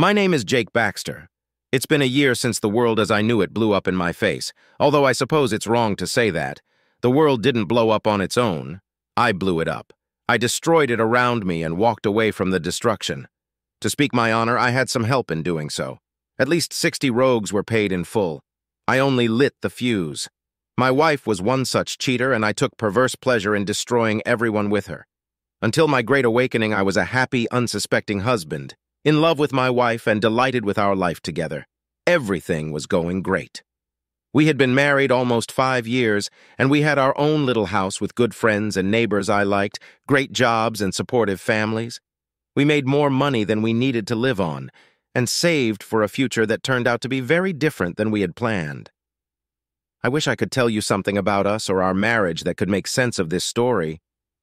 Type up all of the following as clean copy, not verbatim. My name is Jake Baxter. It's been a year since the world as I knew it blew up in my face, although I suppose it's wrong to say that. The world didn't blow up on its own. I blew it up. I destroyed it around me and walked away from the destruction. To speak my honor, I had some help in doing so. At least 60 rogues were paid in full. I only lit the fuse. My wife was one such cheater, and I took perverse pleasure in destroying everyone with her. Until my great awakening, I was a happy, unsuspecting husband, in love with my wife and delighted with our life together. Everything was going great. We had been married almost 5 years, and we had our own little house with good friends and neighbors I liked, great jobs and supportive families. We made more money than we needed to live on, and saved for a future that turned out to be very different than we had planned. I wish I could tell you something about us or our marriage that could make sense of this story,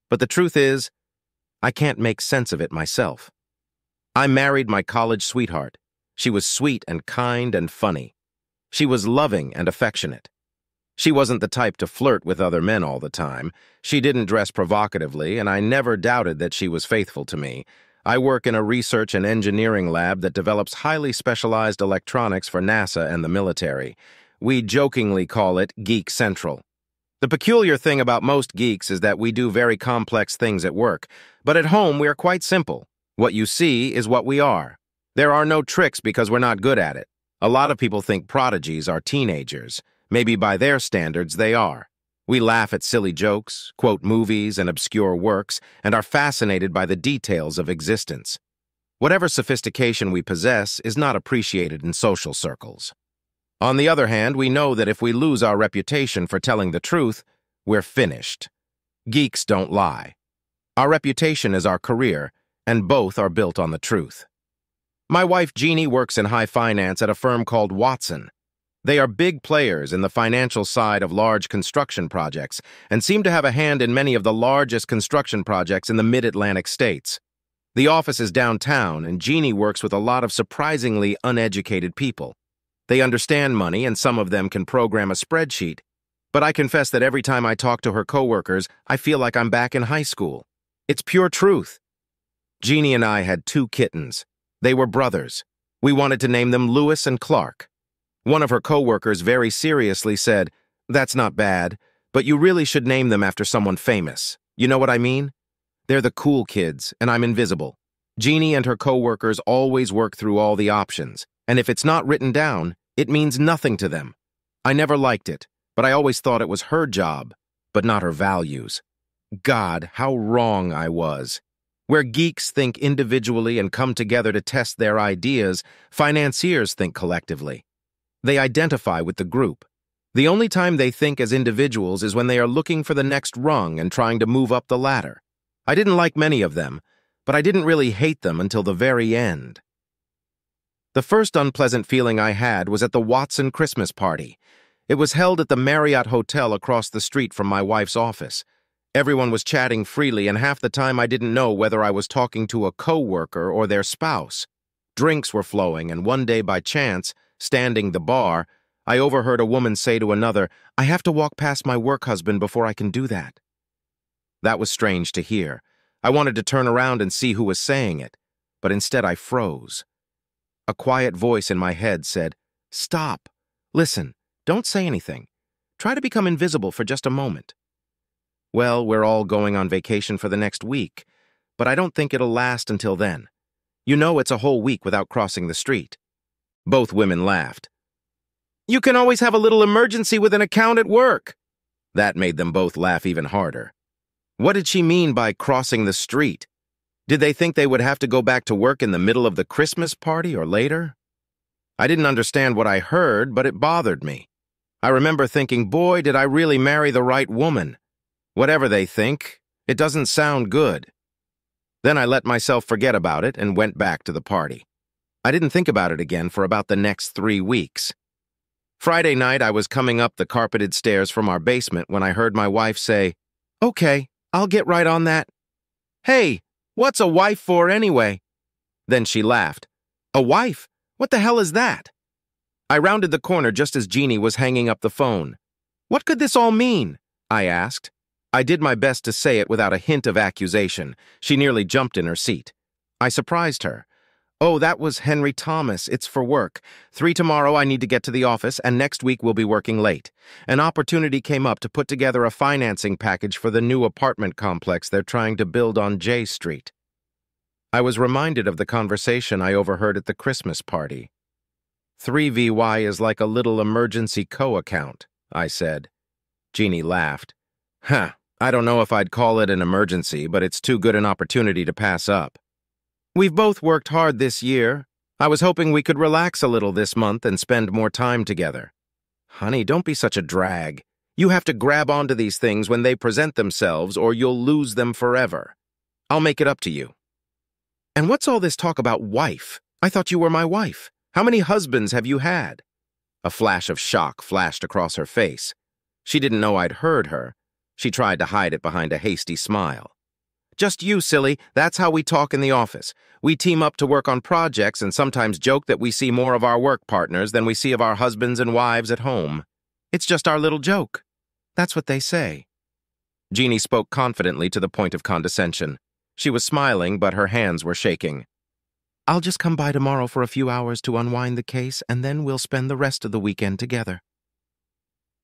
but the truth is, I can't make sense of it myself. I married my college sweetheart. She was sweet and kind and funny. She was loving and affectionate. She wasn't the type to flirt with other men all the time. She didn't dress provocatively, and I never doubted that she was faithful to me. I work in a research and engineering lab that develops highly specialized electronics for NASA and the military. We jokingly call it Geek Central. The peculiar thing about most geeks is that we do very complex things at work, but at home we are quite simple. What you see is what we are. There are no tricks because we're not good at it. A lot of people think prodigies are teenagers. Maybe by their standards, they are. We laugh at silly jokes, quote movies and obscure works, and are fascinated by the details of existence. Whatever sophistication we possess is not appreciated in social circles. On the other hand, we know that if we lose our reputation for telling the truth, we're finished. Geeks don't lie. Our reputation is our career, and both are built on the truth. My wife Jeannie works in high finance at a firm called Watson. They are big players in the financial side of large construction projects and seem to have a hand in many of the largest construction projects in the mid-Atlantic states. The office is downtown, and Jeannie works with a lot of surprisingly uneducated people. They understand money, and some of them can program a spreadsheet, but I confess that every time I talk to her coworkers, I feel like I'm back in high school. It's pure truth. Jeannie and I had 2 kittens. They were brothers. We wanted to name them Lewis and Clark. One of her co-workers very seriously said, "That's not bad, but you really should name them after someone famous. You know what I mean? They're the cool kids, and I'm invisible." Jeannie and her co-workers always work through all the options, and if it's not written down, it means nothing to them. I never liked it, but I always thought it was her job, but not her values. God, how wrong I was. Where geeks think individually and come together to test their ideas, financiers think collectively. They identify with the group. The only time they think as individuals is when they are looking for the next rung and trying to move up the ladder. I didn't like many of them, but I didn't really hate them until the very end. The first unpleasant feeling I had was at the Watson Christmas party. It was held at the Marriott Hotel across the street from my wife's office. Everyone was chatting freely, and half the time I didn't know whether I was talking to a co-worker or their spouse. Drinks were flowing, and one day by chance, standing the bar, I overheard a woman say to another, "I have to walk past my work husband before I can do that." That was strange to hear. I wanted to turn around and see who was saying it, but instead I froze. A quiet voice in my head said, "Stop. Listen, don't say anything. Try to become invisible for just a moment." Well, we're all going on vacation for the next week, but I don't think it'll last until then. You know, it's a whole week without crossing the street. Both women laughed. "You can always have a little emergency with an account at work." That made them both laugh even harder. What did she mean by crossing the street? Did they think they would have to go back to work in the middle of the Christmas party or later? I didn't understand what I heard, but it bothered me. I remember thinking, boy, did I really marry the right woman. Whatever they think, it doesn't sound good. Then I let myself forget about it and went back to the party. I didn't think about it again for about the next 3 weeks. Friday night, I was coming up the carpeted stairs from our basement when I heard my wife say, "Okay, I'll get right on that." "Hey, what's a wife for anyway?" Then she laughed. "A wife? What the hell is that?" I rounded the corner just as Jeannie was hanging up the phone. "What could this all mean?" I asked. I did my best to say it without a hint of accusation. She nearly jumped in her seat. I surprised her. Oh, that was Henry Thomas. It's for work. 3 tomorrow, I need to get to the office, and next week we'll be working late. An opportunity came up to put together a financing package for the new apartment complex they're trying to build on J Street. I was reminded of the conversation I overheard at the Christmas party. 3VY is like a little emergency co-account, I said. Jeannie laughed. Huh, I don't know if I'd call it an emergency, but it's too good an opportunity to pass up. We've both worked hard this year. I was hoping we could relax a little this month and spend more time together. Honey, don't be such a drag. You have to grab onto these things when they present themselves or you'll lose them forever. I'll make it up to you. And what's all this talk about wife? I thought you were my wife. How many husbands have you had? A flash of shock flashed across her face. She didn't know I'd heard her. She tried to hide it behind a hasty smile. Just you, silly. That's how we talk in the office. We team up to work on projects and sometimes joke that we see more of our work partners than we see of our husbands and wives at home. It's just our little joke. That's what they say. Jeannie spoke confidently to the point of condescension. She was smiling, but her hands were shaking. I'll just come by tomorrow for a few hours to unwind the case, and then we'll spend the rest of the weekend together.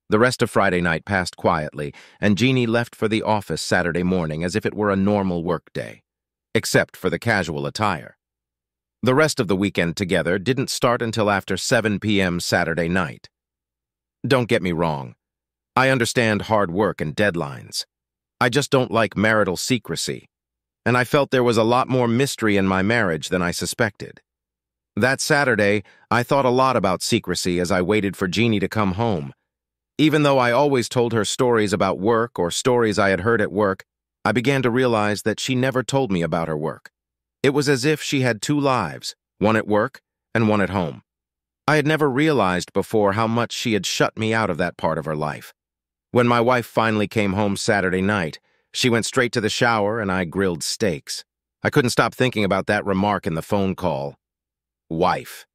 The rest of Friday night passed quietly, and Jeannie left for the office Saturday morning as if it were a normal workday, except for the casual attire. The rest of the weekend together didn't start until after 7 p.m. Saturday night. Don't get me wrong. I understand hard work and deadlines. I just don't like marital secrecy, and I felt there was a lot more mystery in my marriage than I suspected. That Saturday, I thought a lot about secrecy as I waited for Jeannie to come home. Even though I always told her stories about work or stories I had heard at work, I began to realize that she never told me about her work. It was as if she had 2 lives, one at work and one at home. I had never realized before how much she had shut me out of that part of her life. When my wife finally came home Saturday night, she went straight to the shower and I grilled steaks. I couldn't stop thinking about that remark in the phone call. Wife.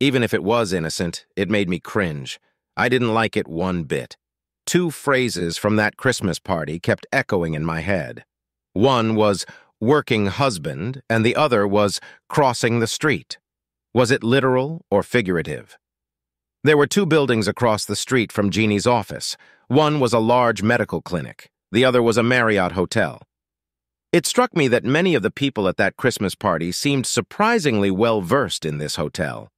Even if it was innocent, it made me cringe. I didn't like it one bit. 2 phrases from that Christmas party kept echoing in my head. One was working husband, and the other was crossing the street. Was it literal or figurative? There were 2 buildings across the street from Jeannie's office. One was a large medical clinic. The other was a Marriott hotel. It struck me that many of the people at that Christmas party seemed surprisingly well-versed in this hotel.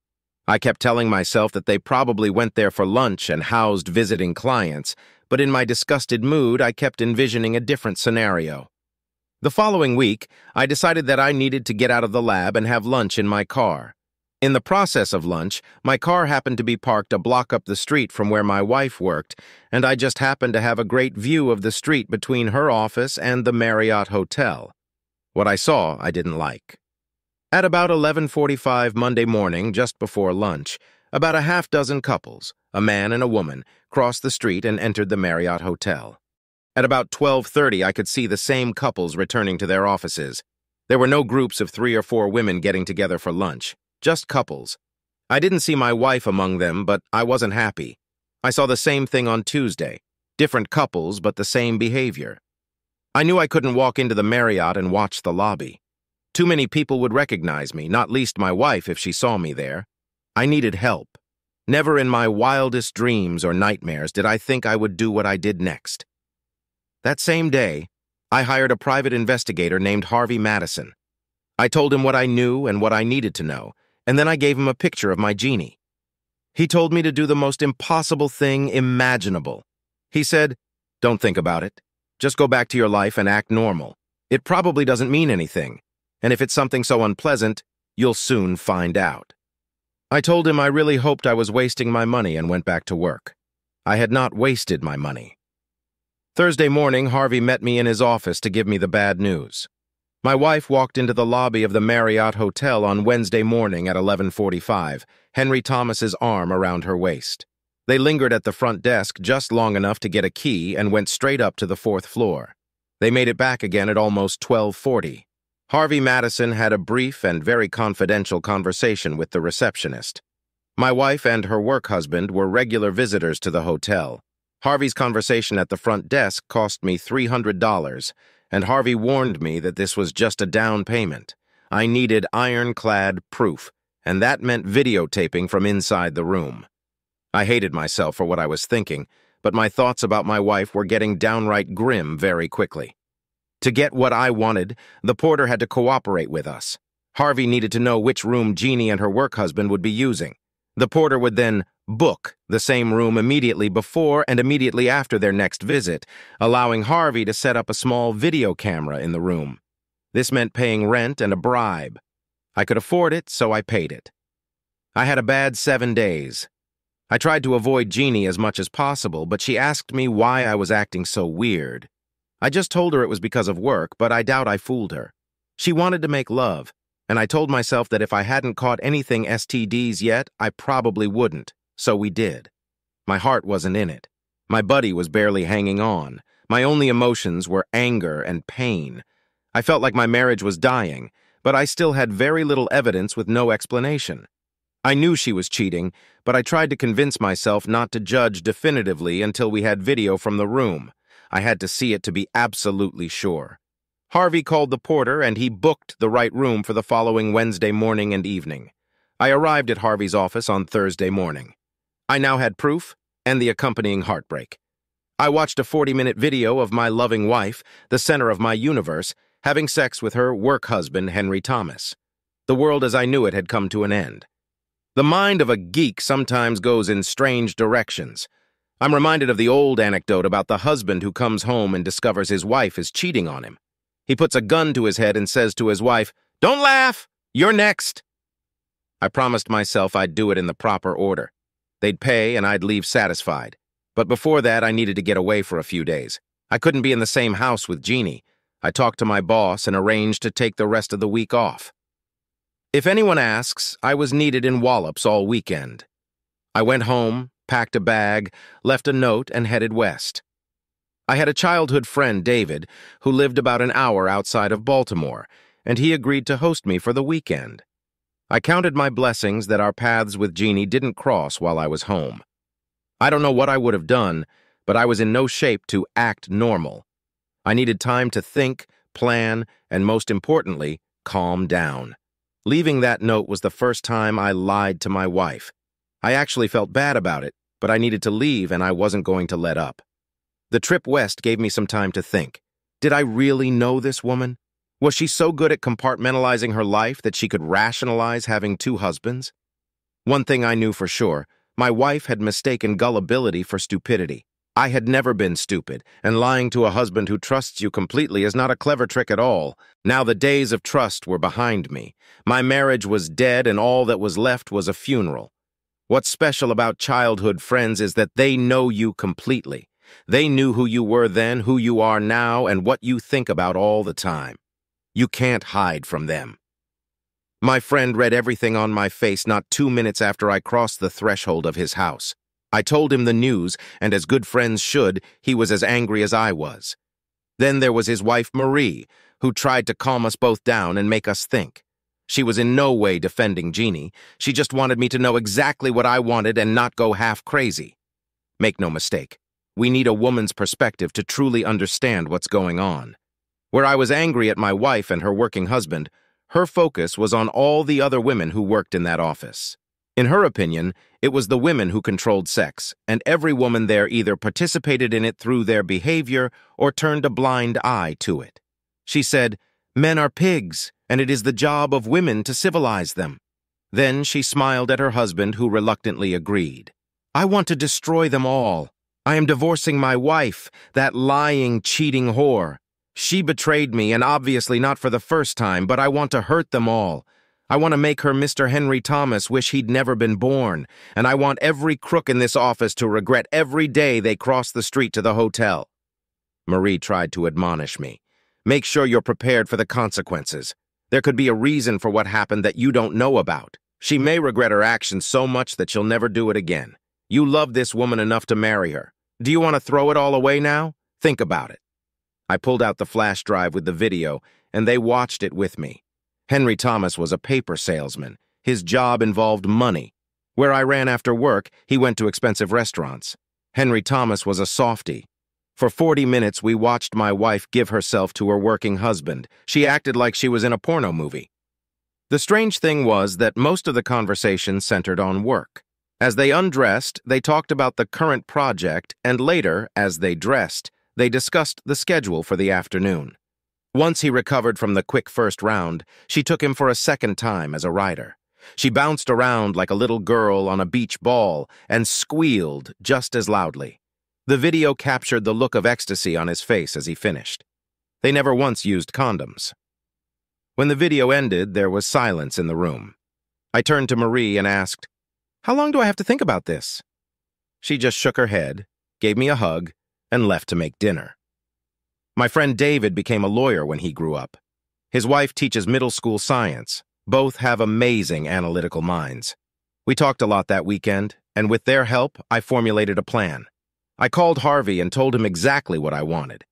I kept telling myself that they probably went there for lunch and housed visiting clients, but in my disgusted mood, I kept envisioning a different scenario. The following week, I decided that I needed to get out of the lab and have lunch in my car. In the process of lunch, my car happened to be parked a block up the street from where my wife worked, and I just happened to have a great view of the street between her office and the Marriott Hotel. What I saw, I didn't like. At about 11:45 Monday morning, just before lunch, about a half-dozen couples, a man and a woman, crossed the street and entered the Marriott Hotel. At about 12:30, I could see the same couples returning to their offices. There were no groups of 3 or 4 women getting together for lunch, just couples. I didn't see my wife among them, but I wasn't happy. I saw the same thing on Tuesday, different couples, but the same behavior. I knew I couldn't walk into the Marriott and watch the lobby. Too many people would recognize me, not least my wife if she saw me there. I needed help. Never in my wildest dreams or nightmares did I think I would do what I did next. That same day, I hired a private investigator named Harvey Madison. I told him what I knew and what I needed to know, and then I gave him a picture of my Jeannie. He told me to do the most impossible thing imaginable. He said, "Don't think about it. Just go back to your life and act normal. It probably doesn't mean anything. And if it's something so unpleasant, you'll soon find out." I told him I really hoped I was wasting my money and went back to work. I had not wasted my money. Thursday morning, Harvey met me in his office to give me the bad news. My wife walked into the lobby of the Marriott Hotel on Wednesday morning at 11:45, Henry Thomas's arm around her waist. They lingered at the front desk just long enough to get a key and went straight up to the 4th floor. They made it back again at almost 12:40. Harvey Madison had a brief and very confidential conversation with the receptionist. My wife and her work husband were regular visitors to the hotel. Harvey's conversation at the front desk cost me $300, and Harvey warned me that this was just a down payment. I needed ironclad proof, and that meant videotaping from inside the room. I hated myself for what I was thinking, but my thoughts about my wife were getting downright grim very quickly. To get what I wanted, the porter had to cooperate with us. Harvey needed to know which room Jeannie and her work husband would be using. The porter would then book the same room immediately before and immediately after their next visit, allowing Harvey to set up a small video camera in the room. This meant paying rent and a bribe. I could afford it, so I paid it. I had a bad 7 days. I tried to avoid Jeannie as much as possible, but she asked me why I was acting so weird. I just told her it was because of work, but I doubt I fooled her. She wanted to make love, and I told myself that if I hadn't caught anything STDs yet, I probably wouldn't, so we did. My heart wasn't in it. My buddy was barely hanging on. My only emotions were anger and pain. I felt like my marriage was dying, but I still had very little evidence with no explanation. I knew she was cheating, but I tried to convince myself not to judge definitively until we had video from the room. I had to see it to be absolutely sure. Harvey called the porter, and he booked the right room for the following Wednesday morning and evening. I arrived at Harvey's office on Thursday morning. I now had proof and the accompanying heartbreak. I watched a 40-minute video of my loving wife, the center of my universe, having sex with her work husband, Henry Thomas. The world as I knew it had come to an end. The mind of a geek sometimes goes in strange directions. I'm reminded of the old anecdote about the husband who comes home and discovers his wife is cheating on him. He puts a gun to his head and says to his wife, "Don't laugh, you're next." I promised myself I'd do it in the proper order. They'd pay and I'd leave satisfied. But before that, I needed to get away for a few days. I couldn't be in the same house with Jeannie. I talked to my boss and arranged to take the rest of the week off. If anyone asks, I was needed in Wallops all weekend. I went home, packed a bag, left a note, and headed west. I had a childhood friend, David, who lived about an hour outside of Baltimore, and he agreed to host me for the weekend. I counted my blessings that our paths with Jeannie didn't cross while I was home. I don't know what I would have done, but I was in no shape to act normal. I needed time to think, plan, and most importantly, calm down. Leaving that note was the first time I lied to my wife. I actually felt bad about it, but I needed to leave and I wasn't going to let up. The trip west gave me some time to think. Did I really know this woman? Was she so good at compartmentalizing her life that she could rationalize having two husbands? One thing I knew for sure, my wife had mistaken gullibility for stupidity. I had never been stupid, and lying to a husband who trusts you completely is not a clever trick at all. Now the days of trust were behind me. My marriage was dead, and all that was left was a funeral. What's special about childhood friends is that they know you completely. They knew who you were then, who you are now, and what you think about all the time. You can't hide from them. My friend read everything on my face not 2 minutes after I crossed the threshold of his house. I told him the news, and as good friends should, he was as angry as I was. Then there was his wife, Marie, who tried to calm us both down and make us think. She was in no way defending Jeannie. She just wanted me to know exactly what I wanted and not go half crazy. Make no mistake, we need a woman's perspective to truly understand what's going on. Where I was angry at my wife and her working husband, her focus was on all the other women who worked in that office. In her opinion, it was the women who controlled sex, and every woman there either participated in it through their behavior or turned a blind eye to it. She said, "Men are pigs, and it is the job of women to civilize them." Then she smiled at her husband, who reluctantly agreed. "I want to destroy them all. I am divorcing my wife, that lying, cheating whore. She betrayed me, and obviously not for the first time, but I want to hurt them all. I want to make her Mr. Henry Thomas wish he'd never been born, and I want every crook in this office to regret every day they cross the street to the hotel." Marie tried to admonish me. "Make sure you're prepared for the consequences. There could be a reason for what happened that you don't know about. She may regret her actions so much that she'll never do it again. You love this woman enough to marry her. Do you want to throw it all away now? Think about it." I pulled out the flash drive with the video, and they watched it with me. Henry Thomas was a paper salesman. His job involved money. Where I ran after work, he went to expensive restaurants. Henry Thomas was a softie. For 40 minutes, we watched my wife give herself to her working husband. She acted like she was in a porno movie. The strange thing was that most of the conversation centered on work. As they undressed, they talked about the current project, and later, as they dressed, they discussed the schedule for the afternoon. Once he recovered from the quick first round, she took him for a second time as a rider. She bounced around like a little girl on a beach ball and squealed just as loudly. The video captured the look of ecstasy on his face as he finished. They never once used condoms. When the video ended, there was silence in the room. I turned to Marie and asked, "How long do I have to think about this?" She just shook her head, gave me a hug, and left to make dinner. My friend David became a lawyer when he grew up. His wife teaches middle school science. Both have amazing analytical minds. We talked a lot that weekend, and with their help, I formulated a plan. I called Harvey and told him exactly what I wanted.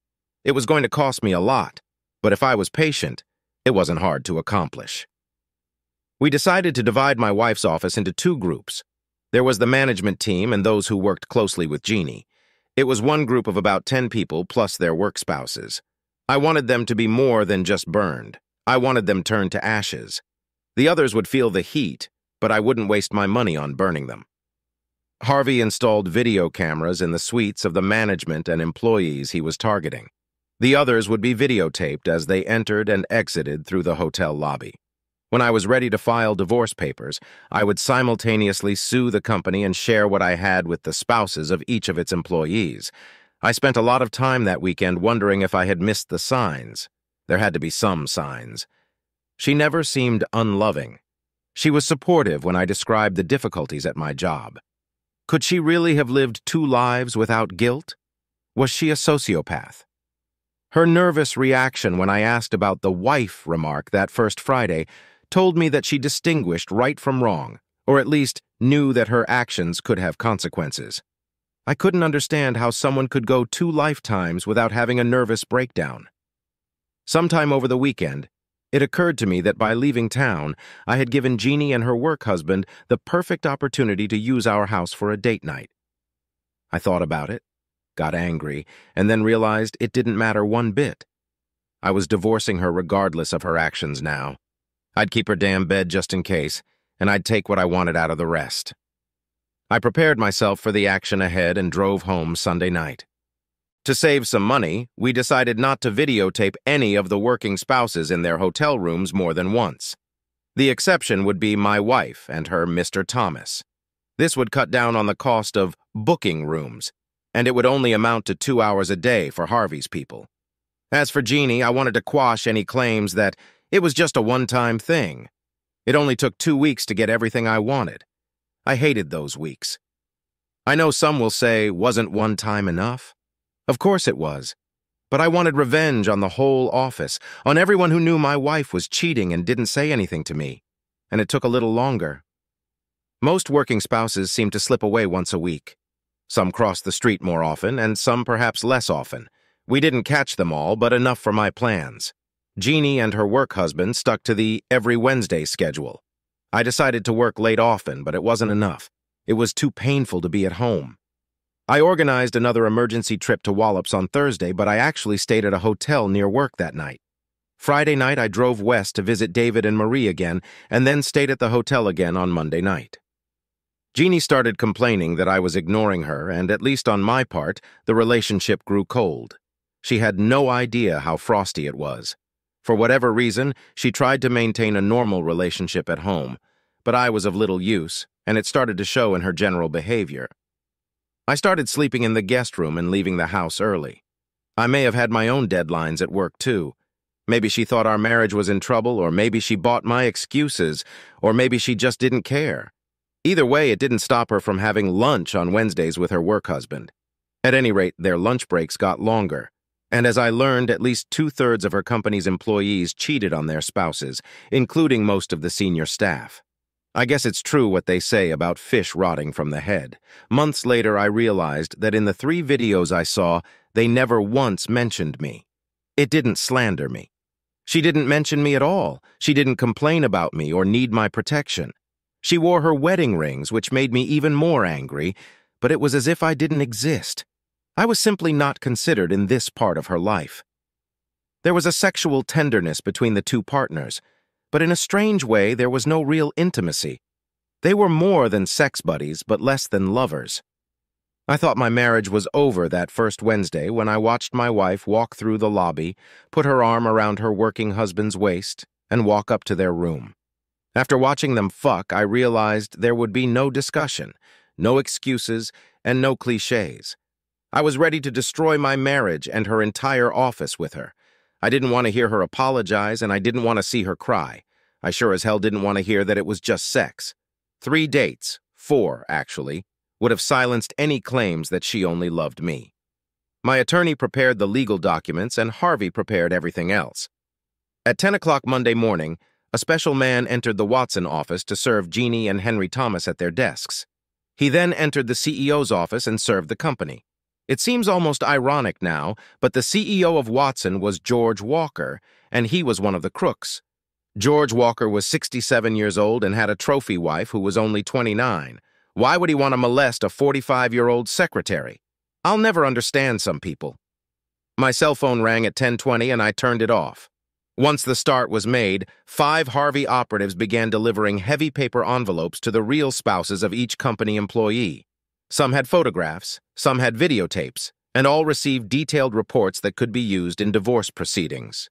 It was going to cost me a lot, but if I was patient, it wasn't hard to accomplish. We decided to divide my wife's office into two groups. There was the management team and those who worked closely with Jeannie. It was one group of about 10 people plus their work spouses. I wanted them to be more than just burned. I wanted them turned to ashes. The others would feel the heat, but I wouldn't waste my money on burning them. Harvey installed video cameras in the suites of the management and employees he was targeting. The others would be videotaped as they entered and exited through the hotel lobby. When I was ready to file divorce papers, I would simultaneously sue the company and share what I had with the spouses of each of its employees. I spent a lot of time that weekend wondering if I had missed the signs. There had to be some signs. She never seemed unloving. She was supportive when I described the difficulties at my job. Could she really have lived two lives without guilt? Was she a sociopath? Her nervous reaction when I asked about the wife remark that first Friday told me that she distinguished right from wrong, or at least knew that her actions could have consequences. I couldn't understand how someone could go two lifetimes without having a nervous breakdown. Sometime over the weekend, it occurred to me that by leaving town, I had given Jeannie and her work husband the perfect opportunity to use our house for a date night. I thought about it, got angry, and then realized it didn't matter one bit. I was divorcing her regardless of her actions now. I'd keep her damn bed just in case, and I'd take what I wanted out of the rest. I prepared myself for the action ahead and drove home Sunday night. To save some money, we decided not to videotape any of the working spouses in their hotel rooms more than once. The exception would be my wife and her Mr. Thomas. This would cut down on the cost of booking rooms, and it would only amount to 2 hours a day for Harvey's people. As for Jeannie, I wanted to quash any claims that it was just a one-time thing. It only took 2 weeks to get everything I wanted. I hated those weeks. I know some will say, wasn't one time enough? Of course it was, but I wanted revenge on the whole office, on everyone who knew my wife was cheating and didn't say anything to me, and it took a little longer. Most working spouses seem to slip away once a week. Some cross the street more often, and some perhaps less often. We didn't catch them all, but enough for my plans. Jeannie and her work husband stuck to the every Wednesday schedule. I decided to work late often, but it wasn't enough. It was too painful to be at home. I organized another emergency trip to Wallops on Thursday, but I actually stayed at a hotel near work that night. Friday night, I drove west to visit David and Marie again, and then stayed at the hotel again on Monday night. Jeannie started complaining that I was ignoring her, and at least on my part, the relationship grew cold. She had no idea how frosty it was. For whatever reason, she tried to maintain a normal relationship at home, but I was of little use, and it started to show in her general behavior. I started sleeping in the guest room and leaving the house early. I may have had my own deadlines at work, too. Maybe she thought our marriage was in trouble, or maybe she bought my excuses, or maybe she just didn't care. Either way, it didn't stop her from having lunch on Wednesdays with her work husband. At any rate, their lunch breaks got longer, and as I learned, at least two-thirds of her company's employees cheated on their spouses, including most of the senior staff. I guess it's true what they say about fish rotting from the head. Months later, I realized that in the 3 videos I saw, they never once mentioned me. It didn't slander me. She didn't mention me at all. She didn't complain about me or need my protection. She wore her wedding rings, which made me even more angry, but it was as if I didn't exist. I was simply not considered in this part of her life. There was a sexual tenderness between the two partners. but in a strange way there was no real intimacy. They were more than sex buddies, but less than lovers. I thought my marriage was over that first Wednesday when I watched my wife walk through the lobby, put her arm around her working husband's waist, and walk up to their room. After watching them fuck, I realized there would be no discussion, no excuses, and no cliches. I was ready to destroy my marriage and her entire office with her. I didn't want to hear her apologize, and I didn't want to see her cry. I sure as hell didn't want to hear that it was just sex. 3 dates, 4 actually, would have silenced any claims that she only loved me. My attorney prepared the legal documents, and Harvey prepared everything else. At 10 o'clock Monday morning, a special man entered the Watson office to serve Jeannie and Henry Thomas at their desks. He then entered the CEO's office and served the company. It seems almost ironic now, but the CEO of Watson was George Walker, and he was one of the crooks. George Walker was 67 years old and had a trophy wife who was only 29. Why would he want to molest a 45-year-old secretary? I'll never understand some people. My cell phone rang at 10:20 and I turned it off. Once the start was made, 5 Harvey operatives began delivering heavy paper envelopes to the real spouses of each company employee. Some had photographs, some had videotapes, and all received detailed reports that could be used in divorce proceedings.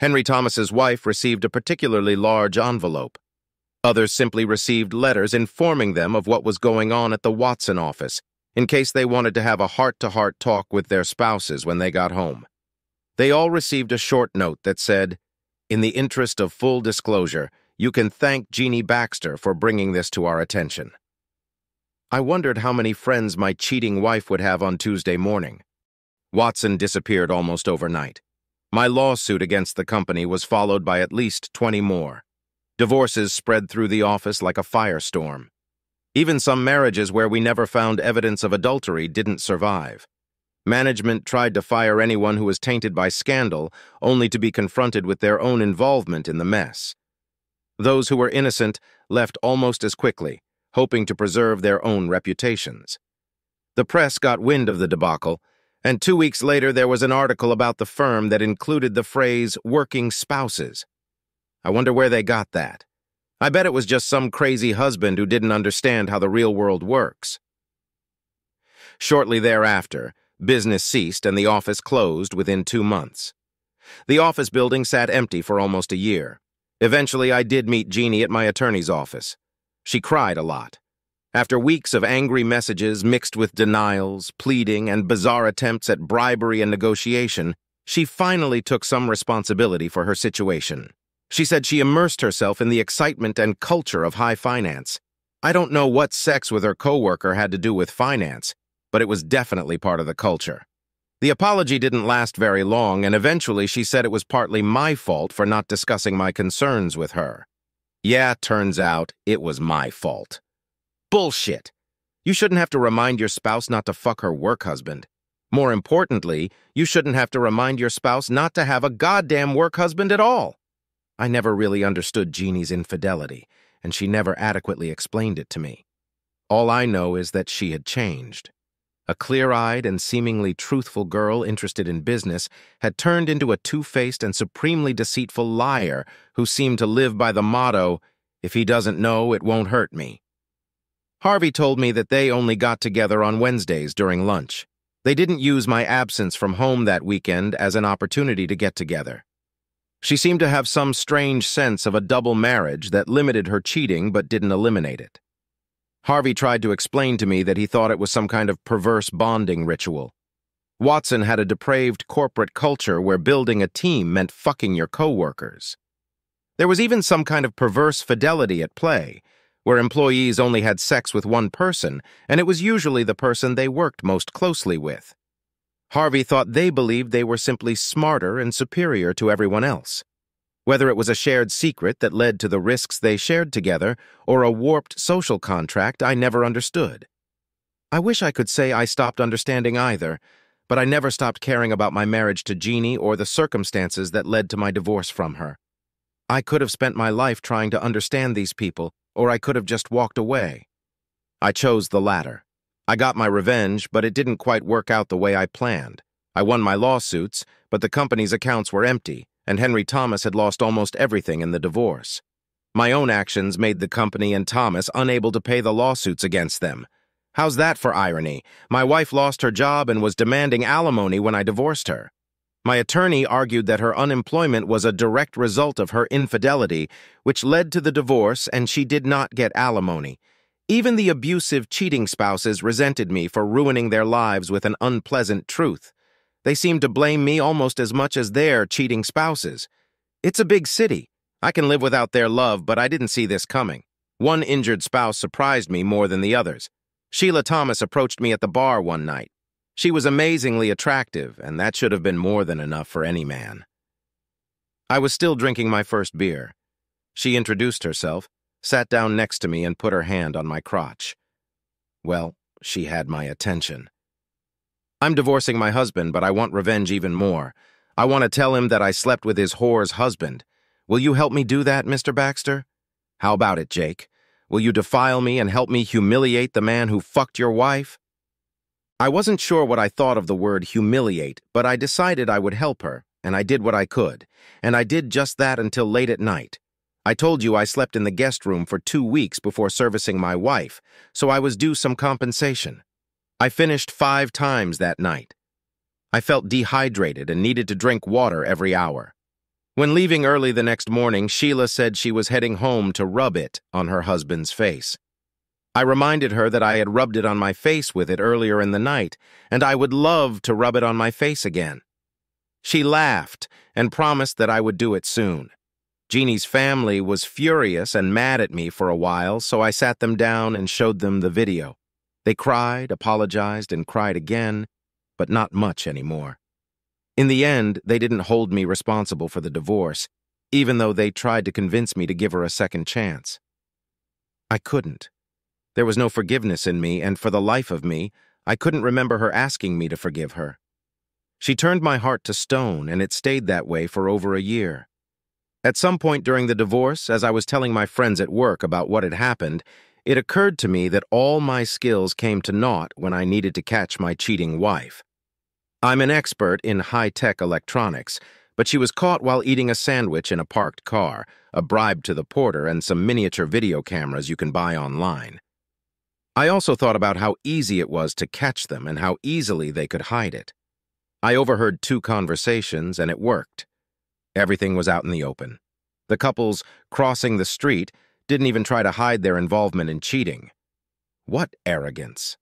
Henry Thomas's wife received a particularly large envelope. Others simply received letters informing them of what was going on at the Watson office, in case they wanted to have a heart-to-heart talk with their spouses when they got home. They all received a short note that said, "In the interest of full disclosure, you can thank Jeannie Baxter for bringing this to our attention." I wondered how many friends my cheating wife would have on Tuesday morning. Watson disappeared almost overnight. My lawsuit against the company was followed by at least 20 more. Divorces spread through the office like a firestorm. Even some marriages where we never found evidence of adultery didn't survive. Management tried to fire anyone who was tainted by scandal, only to be confronted with their own involvement in the mess. Those who were innocent left almost as quickly, hoping to preserve their own reputations. The press got wind of the debacle, and 2 weeks later there was an article about the firm that included the phrase "working spouses." I wonder where they got that. I bet it was just some crazy husband who didn't understand how the real world works. Shortly thereafter, business ceased and the office closed within 2 months. The office building sat empty for almost a year. Eventually, I did meet Jeannie at my attorney's office. She cried a lot. After weeks of angry messages mixed with denials, pleading, and bizarre attempts at bribery and negotiation, she finally took some responsibility for her situation. She said she immersed herself in the excitement and culture of high finance. I don't know what sex with her coworker had to do with finance, but it was definitely part of the culture. The apology didn't last very long, and eventually she said it was partly my fault for not discussing my concerns with her. Yeah, turns out it was my fault. Bullshit. You shouldn't have to remind your spouse not to fuck her work husband. More importantly, you shouldn't have to remind your spouse not to have a goddamn work husband at all. I never really understood Jeannie's infidelity, and she never adequately explained it to me. All I know is that she had changed. A clear-eyed and seemingly truthful girl interested in business had turned into a two-faced and supremely deceitful liar who seemed to live by the motto, "If he doesn't know, it won't hurt me." Harvey told me that they only got together on Wednesdays during lunch. They didn't use my absence from home that weekend as an opportunity to get together. She seemed to have some strange sense of a double marriage that limited her cheating but didn't eliminate it. Harvey tried to explain to me that he thought it was some kind of perverse bonding ritual. Watson had a depraved corporate culture where building a team meant fucking your coworkers. There was even some kind of perverse fidelity at play, where employees only had sex with one person, and it was usually the person they worked most closely with. Harvey thought they believed they were simply smarter and superior to everyone else. Whether it was a shared secret that led to the risks they shared together or a warped social contract, I never understood. I wish I could say I stopped understanding either, but I never stopped caring about my marriage to Jeannie or the circumstances that led to my divorce from her. I could have spent my life trying to understand these people, or I could have just walked away. I chose the latter. I got my revenge, but it didn't quite work out the way I planned. I won my lawsuits, but the company's accounts were empty, and Henry Thomas had lost almost everything in the divorce. My own actions made the company and Thomas unable to pay the lawsuits against them. How's that for irony? My wife lost her job and was demanding alimony when I divorced her. My attorney argued that her unemployment was a direct result of her infidelity, which led to the divorce, and she did not get alimony. Even the abusive, cheating spouses resented me for ruining their lives with an unpleasant truth. They seemed to blame me almost as much as their cheating spouses. It's a big city. I can live without their love, but I didn't see this coming. One injured spouse surprised me more than the others. Sheila Thomas approached me at the bar one night. She was amazingly attractive, and that should have been more than enough for any man. I was still drinking my first beer. She introduced herself, sat down next to me, and put her hand on my crotch. Well, she had my attention. I'm divorcing my husband, but I want revenge even more. I want to tell him that I slept with his whore's husband. Will you help me do that, Mr. Baxter? How about it, Jake? Will you defile me and help me humiliate the man who fucked your wife? I wasn't sure what I thought of the word humiliate, but I decided I would help her, and I did what I could, and I did just that until late at night. I told you I slept in the guest room for 2 weeks before servicing my wife, so I was due some compensation. I finished 5 times that night. I felt dehydrated and needed to drink water every hour. When leaving early the next morning, Sheila said she was heading home to rub it on her husband's face. I reminded her that I had rubbed it on my face with it earlier in the night, and I would love to rub it on my face again. She laughed and promised that I would do it soon. Jeannie's family was furious and mad at me for a while, so I sat them down and showed them the video. They cried, apologized, and cried again, but not much anymore. In the end, they didn't hold me responsible for the divorce, even though they tried to convince me to give her a second chance. I couldn't. There was no forgiveness in me, and for the life of me, I couldn't remember her asking me to forgive her. She turned my heart to stone, and it stayed that way for over a year. At some point during the divorce, as I was telling my friends at work about what had happened, it occurred to me that all my skills came to naught when I needed to catch my cheating wife. I'm an expert in high-tech electronics, but she was caught while eating a sandwich in a parked car, a bribe to the porter, and some miniature video cameras you can buy online. I also thought about how easy it was to catch them and how easily they could hide it. I overheard 2 conversations, and it worked. Everything was out in the open. The couples crossing the street didn't even try to hide their involvement in cheating. What arrogance!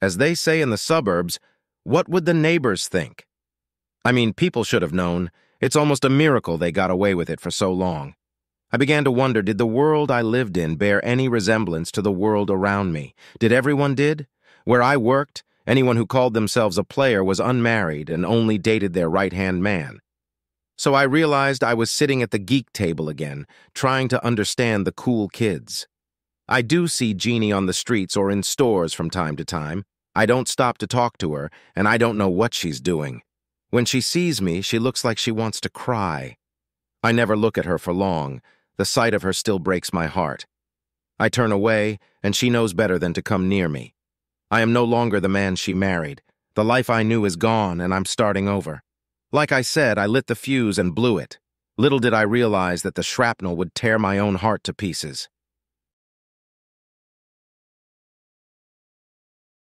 As they say in the suburbs, what would the neighbors think? I mean, people should have known. It's almost a miracle they got away with it for so long. I began to wonder, did the world I lived in bear any resemblance to the world around me? Did everyone? Where I worked, anyone who called themselves a player was unmarried and only dated their right-hand man. So I realized I was sitting at the geek table again, trying to understand the cool kids. I do see Jeannie on the streets or in stores from time to time. I don't stop to talk to her, and I don't know what she's doing. When she sees me, she looks like she wants to cry. I never look at her for long. The sight of her still breaks my heart. I turn away, and she knows better than to come near me. I am no longer the man she married. The life I knew is gone, and I'm starting over. Like I said, I lit the fuse and blew it. Little did I realize that the shrapnel would tear my own heart to pieces.